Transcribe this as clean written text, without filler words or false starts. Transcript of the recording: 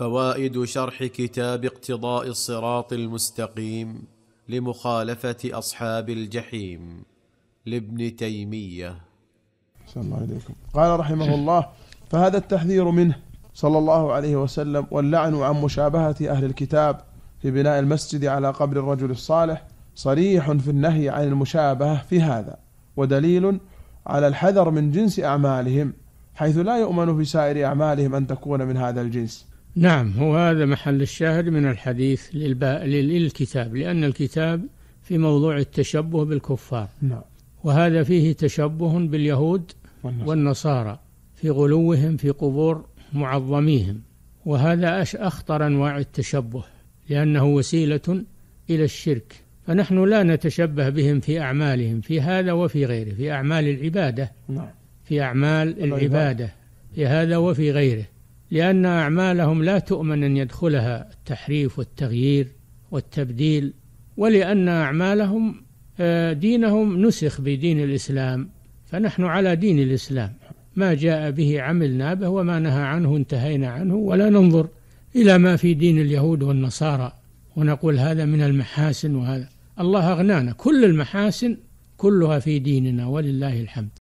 فوائد شرح كتاب اقتضاء الصراط المستقيم لمخالفة أصحاب الجحيم لابن تيمية. السلام الله عليكم. قال رحمه الله: فهذا التحذير منه صلى الله عليه وسلم، واللعن عن مشابهة أهل الكتاب في بناء المسجد على قبر الرجل الصالح، صريح في النهي عن المشابهة في هذا، ودليل على الحذر من جنس أعمالهم، حيث لا يؤمن في سائر أعمالهم أن تكون من هذا الجنس. نعم، هو هذا محل الشاهد من الحديث للكتاب، لأن الكتاب في موضوع التشبه بالكفار. نعم. وهذا فيه تشبه باليهود والنصارى في غلوهم في قبور معظميهم، وهذا أخطر أنواع التشبه لأنه وسيلة إلى الشرك، فنحن لا نتشبه بهم في أعمالهم في هذا وفي غيره، في أعمال العبادة. نعم. في أعمال العبادة في هذا وفي غيره، لأن أعمالهم لا تؤمن أن يدخلها التحريف والتغيير والتبديل، ولأن أعمالهم دينهم نسخ بدين الإسلام، فنحن على دين الإسلام، ما جاء به عملنا به وما نهى عنه انتهينا عنه، ولا ننظر إلى ما في دين اليهود والنصارى ونقول هذا من المحاسن وهذا. الله أغنانا، كل المحاسن كلها في ديننا ولله الحمد.